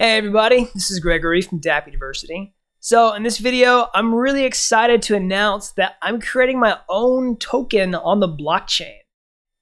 Hey everybody, this is Gregory from DAP University. So in this video, I'm really excited to announce that I'm creating my own token on the blockchain.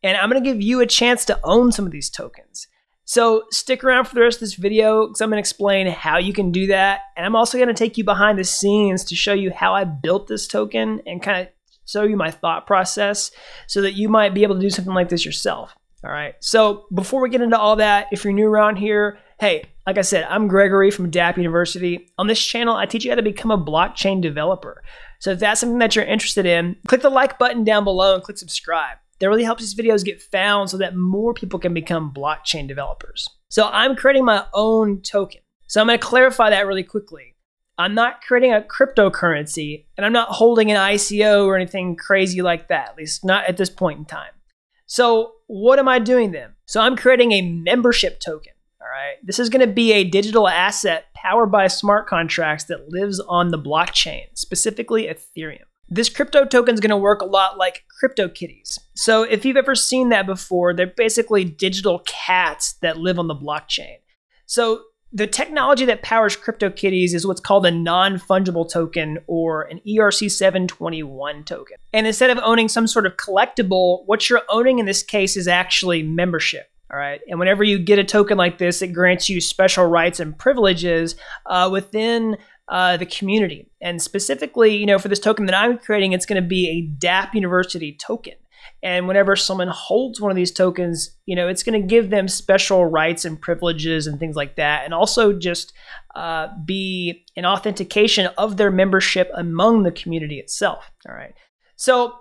And I'm going to give you a chance to own some of these tokens. So stick around for the rest of this video because I'm going to explain how you can do that. And I'm also going to take you behind the scenes to show you how I built this token and kind of show you my thought process so that you might be able to do something like this yourself. All right, so before we get into all that, if you're new around here, hey, like I said, I'm Gregory from DAP University. On this channel, I teach you how to become a blockchain developer. So if that's something that you're interested in, click the like button down below and click subscribe. That really helps these videos get found so that more people can become blockchain developers. So I'm creating my own token. So I'm going to clarify that really quickly. I'm not creating a cryptocurrency, and I'm not holding an ICO or anything crazy like that, at least not at this point in time. So what am I doing then? So I'm creating a membership token. All right, this is going to be a digital asset powered by smart contracts that lives on the blockchain, specifically Ethereum. This crypto token is going to work a lot like CryptoKitties. So if you've ever seen that before, they're basically digital cats that live on the blockchain. So the technology that powers CryptoKitties is what's called a non-fungible token, or an ERC-721 token. And instead of owning some sort of collectible, what you're owning in this case is actually membership. All right. And whenever you get a token like this, it grants you special rights and privileges within the community. And specifically, you know, for this token that I'm creating, it's going to be a DAP University token. And whenever someone holds one of these tokens, you know, it's going to give them special rights and privileges and things like that. And also just be an authentication of their membership among the community itself. All right. So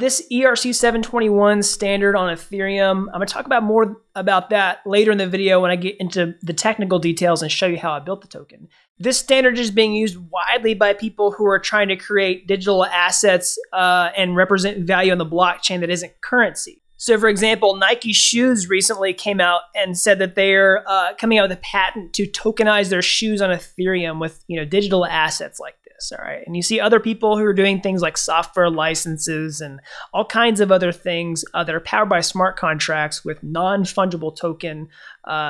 this ERC-721 standard on Ethereum, I'm going to talk about more about that later in the video when I get into the technical details and show you how I built the token. This standard is being used widely by people who are trying to create digital assets and represent value on the blockchain that isn't currency. So, for example, Nike shoes recently came out and said that they're coming out with a patent to tokenize their shoes on Ethereum with, you know, digital assets like this. All right, and you see other people who are doing things like software licenses and all kinds of other things that are powered by smart contracts with non-fungible token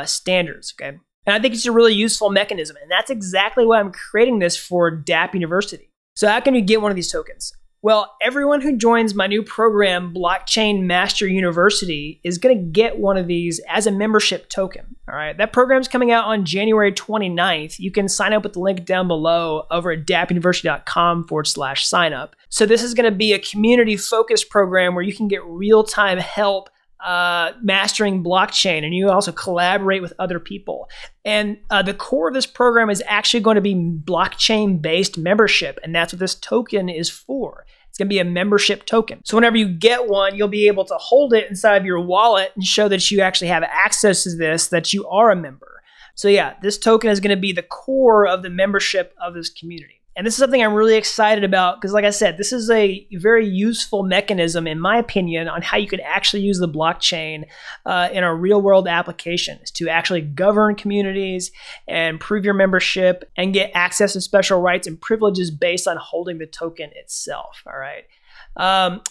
standards. Okay, and I think it's a really useful mechanism, and that's exactly why I'm creating this for DAP University. So, how can you get one of these tokens? Well, everyone who joins my new program, Blockchain Mastery University, is going to get one of these as a membership token. All right, that program's coming out on January 29th. You can sign up with the link down below over at dapuniversity.com/signup. So this is going to be a community-focused program where you can get real-time help mastering blockchain, and you also collaborate with other people. And the core of this program is actually going to be blockchain-based membership, and that's what this token is for. It's going to be a membership token. So whenever you get one, you'll be able to hold it inside of your wallet and show that you actually have access to this, that you are a member. So yeah, this token is going to be the core of the membership of this community. And this is something I'm really excited about because, like I said, this is a very useful mechanism, in my opinion, on how you can actually use the blockchain in a real-world application to actually govern communities and prove your membership and get access to special rights and privileges based on holding the token itself. All right.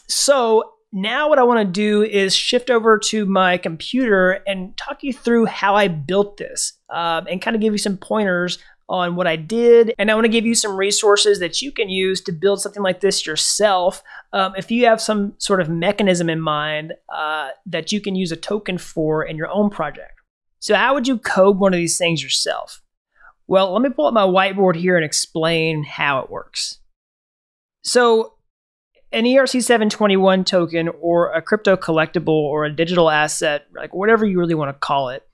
So now what I want to do is shift over to my computer and talk you through how I built this and kind of give you some pointers on what I did. And I want to give you some resources that you can use to build something like this yourself. If you have some sort of mechanism in mind that you can use a token for in your own project. So how would you code one of these things yourself? Well, let me pull up my whiteboard here and explain how it works. So an ERC-721 token, or a crypto collectible, or a digital asset, like whatever you really want to call it,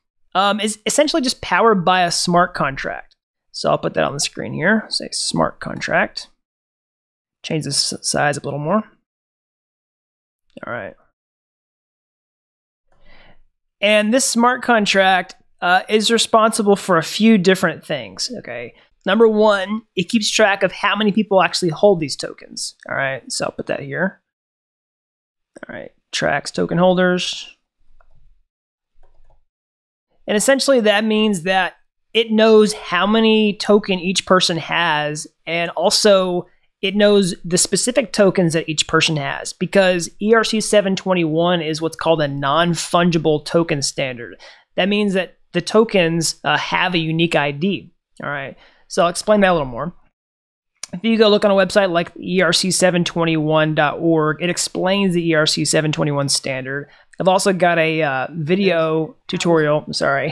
is essentially just powered by a smart contract. So I'll put that on the screen here, say smart contract. Change this size up a little more. All right. And this smart contract is responsible for a few different things, okay? Number one, it keeps track of how many people actually hold these tokens. All right, so I'll put that here. All right, tracks token holders. And essentially that means that it knows how many token each person has, and also it knows the specific tokens that each person has, because ERC-721 is what's called a non-fungible token standard. That means that the tokens have a unique ID. All right, so I'll explain that a little more. If you go look on a website like ERC721.org, it explains the ERC721 standard. I've also got a video tutorial, video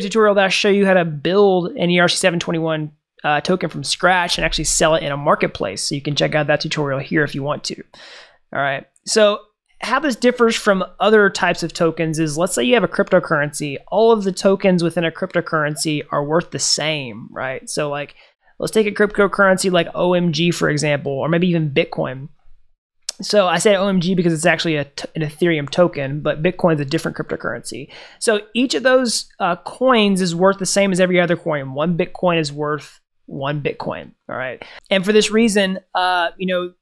tutorial that'll show you how to build an ERC721 token from scratch and actually sell it in a marketplace. So you can check out that tutorial here if you want to. All right, so how this differs from other types of tokens is, let's say you have a cryptocurrency. All of the tokens within a cryptocurrency are worth the same, right? So like, let's take a cryptocurrency like OMG, for example, or maybe even Bitcoin. So I say OMG because it's actually an Ethereum token, but Bitcoin's a different cryptocurrency. So each of those coins is worth the same as every other coin. One Bitcoin is worth one Bitcoin, all right? And for this reason, you know,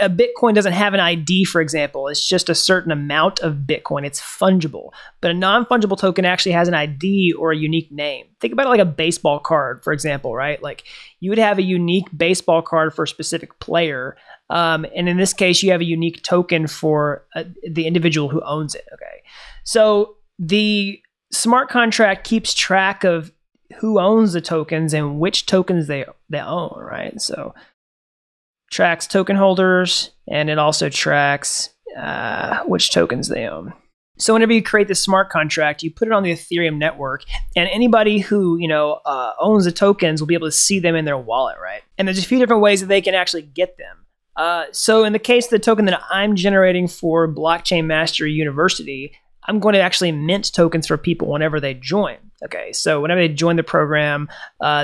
a Bitcoin doesn't have an ID, for example. It's just a certain amount of Bitcoin. It's fungible. But a non-fungible token actually has an ID or a unique name. Think about it like a baseball card, for example, right? Like you would have a unique baseball card for a specific player. And in this case, you have a unique token for the individual who owns it, okay? So the smart contract keeps track of who owns the tokens and which tokens they own, right? So tracks token holders, and it also tracks which tokens they own. So whenever you create this smart contract, you put it on the Ethereum network, and anybody who owns the tokens will be able to see them in their wallet, right? And there's a few different ways that they can actually get them. So in the case of the token that I'm generating for Blockchain Mastery University, I'm going to actually mint tokens for people whenever they join. Okay, so whenever they join the program,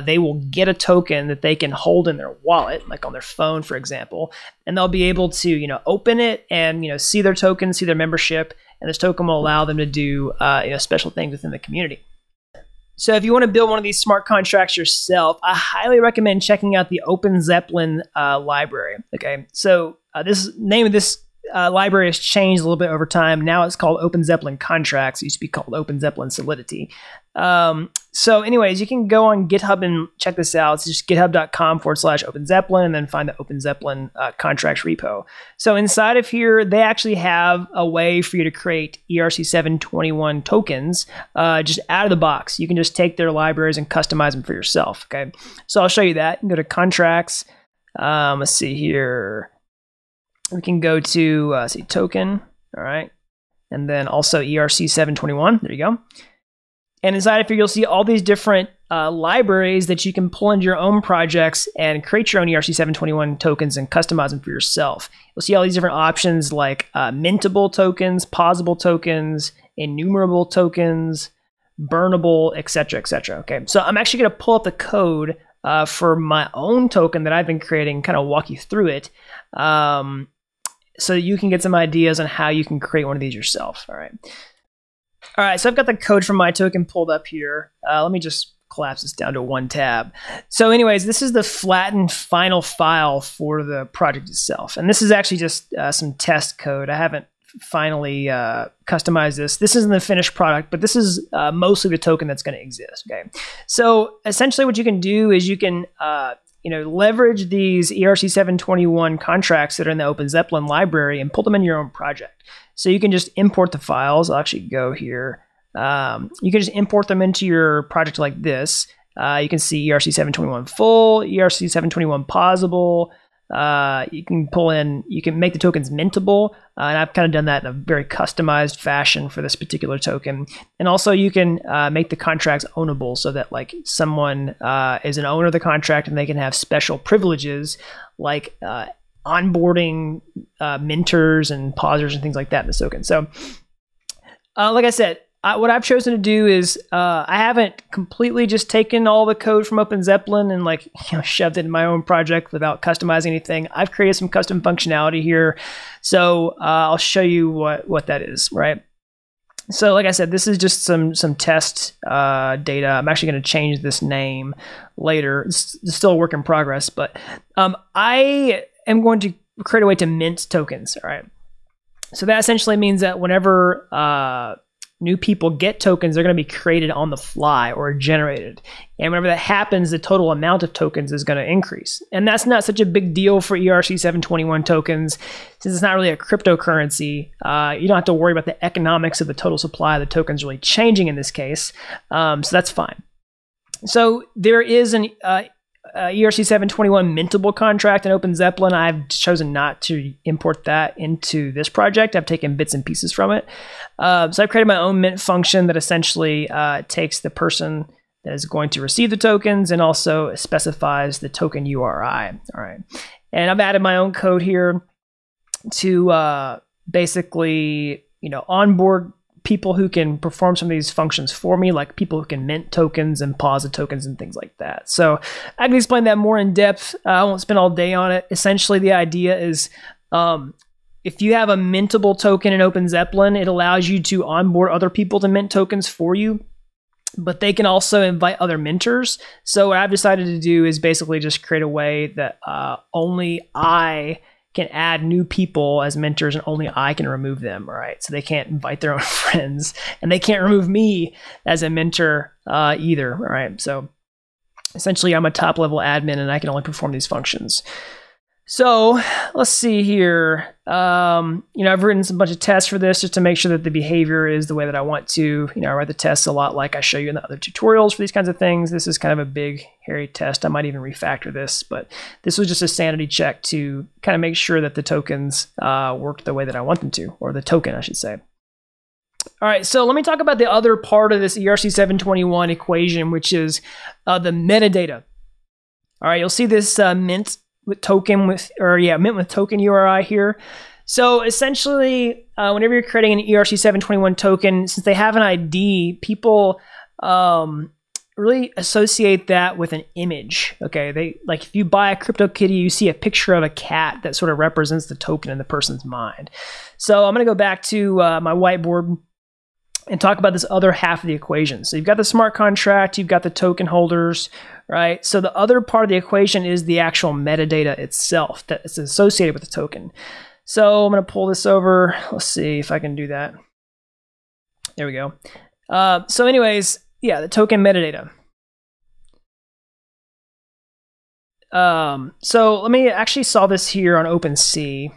they will get a token that they can hold in their wallet, like on their phone, for example, and they'll be able to, open it and, see their token, see their membership, and this token will allow them to do, special things within the community. So if you want to build one of these smart contracts yourself, I highly recommend checking out the Open Zeppelin library. Okay, so this name of this library has changed a little bit over time. Now it's called Open Zeppelin Contracts. It used to be called Open Zeppelin Solidity. So anyways, you can go on GitHub and check this out. It's just github.com/Open Zeppelin and then find the Open Zeppelin contracts repo. So inside of here, they actually have a way for you to create ERC721 tokens just out of the box. You can just take their libraries and customize them for yourself, okay? So I'll show you that. You can go to contracts. Let's see here. We can go to see token, all right, and then also ERC721. There you go. And inside of here, you'll see all these different libraries that you can pull into your own projects and create your own ERC721 tokens and customize them for yourself. You'll see all these different options like mintable tokens, pausable tokens, enumerable tokens, burnable, etc., etc. Okay, so I'm actually going to pull up the code for my own token that I've been creating, kind of walk you through it. So you can get some ideas on how you can create one of these yourself. All right. All right. So I've got the code from my token pulled up here. Let me just collapse this down to one tab. So anyways, this is the flattened final file for the project itself. And this is actually just some test code. I haven't finally customize this. This isn't the finished product, but this is mostly the token that's going to exist. Okay, so essentially what you can do is you can leverage these ERC721 contracts that are in the Open Zeppelin library and pull them in your own project. So you can just import the files. I'll actually go here. You can just import them into your project like this. You can see ERC721 full, ERC721 pausable. You can make the tokens mintable, and I've kind of done that in a very customized fashion for this particular token. And also you can make the contracts ownable so that like someone is an owner of the contract and they can have special privileges like onboarding minters and pausers and things like that in this token. So like I said, what I've chosen to do is I haven't completely just taken all the code from Open Zeppelin and like shoved it in my own project without customizing anything. I've created some custom functionality here. So I'll show you what that is, right? So like I said, this is just some test data. I'm actually going to change this name later. It's still a work in progress, but I am going to create a way to mint tokens, all right? So that essentially means that whenever new people get tokens, they're going to be created on the fly or generated. And whenever that happens, the total amount of tokens is going to increase. And that's not such a big deal for ERC-721 tokens, since it's not really a cryptocurrency. You don't have to worry about the economics of the total supply of the tokens really changing in this case. So that's fine. So there is an ERC-721 mintable contract in Open Zeppelin. I've chosen not to import that into this project. I've taken bits and pieces from it. So I've created my own mint function that essentially takes the person that is going to receive the tokens and also specifies the token URI. All right, and I've added my own code here to basically, you know, onboard people who can perform some of these functions for me, like people who can mint tokens and pause the tokens and things like that. So I can explain that more in depth. I won't spend all day on it. Essentially, the idea is if you have a mintable token in Open Zeppelin, it allows you to onboard other people to mint tokens for you, but they can also invite other minters. So what I've decided to do is basically just create a way that only I can add new people as mentors and only I can remove them, right? So they can't invite their own friends and they can't remove me as a mentor either, right? So essentially I'm a top level admin and I can only perform these functions. So let's see here. You know, I've written a bunch of tests for this just to make sure that the behavior is the way that I want to. You know, I write the tests a lot like I show you in the other tutorials for these kinds of things. This is kind of a big, hairy test. I might even refactor this, but this was just a sanity check to kind of make sure that the tokens work the way that I want them to, or the token, I should say. All right, so let me talk about the other part of this ERC-721 equation, which is the metadata. All right, you'll see this mint with token URI here. So essentially, whenever you're creating an ERC-721 token, since they have an ID, people really associate that with an image. Okay, they like if you buy a CryptoKitty, you see a picture of a cat that sort of represents the token in the person's mind. So I'm going to go back to my whiteboard and talk about this other half of the equation. So you've got the smart contract, you've got the token holders, right? So the other part of the equation is the actual metadata itself that is associated with the token. So I'm gonna pull this over. Let's see if I can do that. There we go. So anyways, yeah, the token metadata. So let me actually saw this here on OpenSea.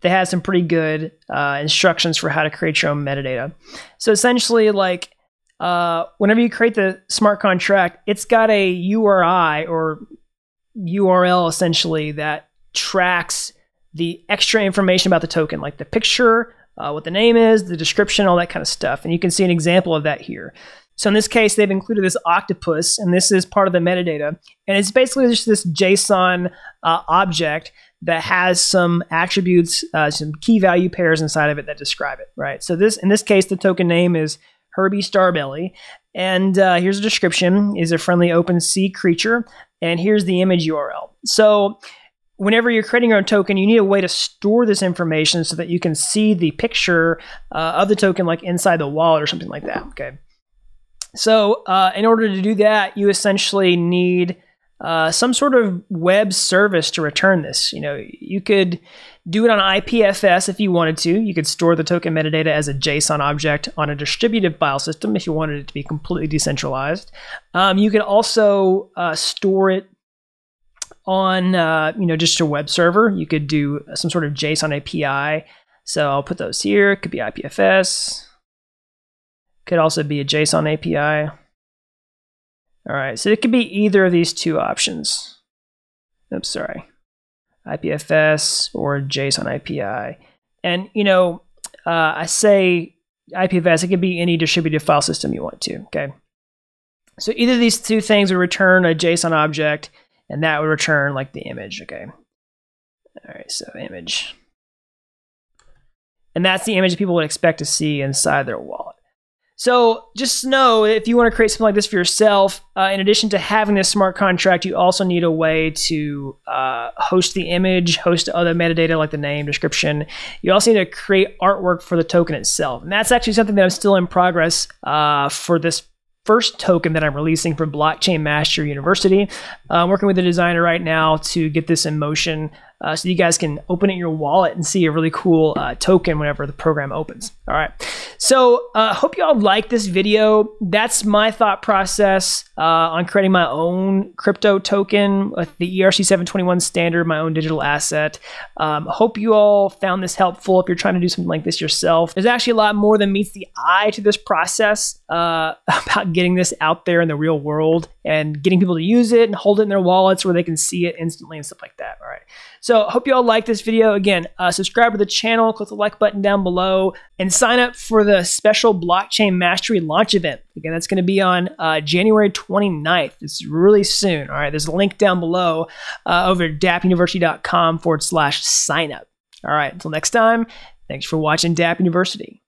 They had some pretty good instructions for how to create your own metadata. So essentially, like whenever you create the smart contract, it's got a URI or URL essentially that tracks the extra information about the token, like the picture, what the name is, the description, all that kind of stuff. And you can see an example of that here. So in this case, they've included this octopus, and this is part of the metadata. And it's basically just this JSON object that has some attributes, some key value pairs inside of it that describe it, right? So this, in this case, the token name is Herbie Starbelly. And here's a description, is a friendly open sea creature. And here's the image URL. So whenever you're creating your own token, you need a way to store this information so that you can see the picture of the token like inside the wallet or something like that, okay? So in order to do that, you essentially need some sort of web service to return this. You know, you could do it on IPFS if you wanted to. You could store the token metadata as a JSON object on a distributed file system if you wanted it to be completely decentralized. You could also store it on, you know, just your web server. You could do some sort of JSON API. So I'll put those here. It could be IPFS. Could also be a JSON API. All right, so it could be either of these two options. Oops, sorry. IPFS or JSON API. And, you know, I say IPFS, it could be any distributed file system you want to, okay? So either of these two things would return a JSON object, and that would return, like, the image, okay? All right, so image. And that's the image people would expect to see inside their wallet. So just know if you want to create something like this for yourself, in addition to having this smart contract, you also need a way to host the image, host other metadata like the name, description. You also need to create artwork for the token itself. And that's actually something that I'm still in progress for this first token that I'm releasing from Blockchain Mastery University. I'm working with a designer right now to get this in motion so you guys can open it in your wallet and see a really cool token whenever the program opens. All right, so hope you all like this video. That's my thought process on creating my own crypto token with the ERC-721 standard, my own digital asset. Hope you all found this helpful if you're trying to do something like this yourself. There's actually a lot more than meets the eye to this process about getting this out there in the real world and getting people to use it and hold it in their wallets where they can see it instantly and stuff like that. All right, so hope you all like this video. Again, subscribe to the channel, click the like button down below, and sign up for the special Blockchain Mastery launch event. Again, that's going to be on January 29th. It's really soon. All right, there's a link down below over at dapuniversity.com/signup. All right, until next time, thanks for watching DAP University.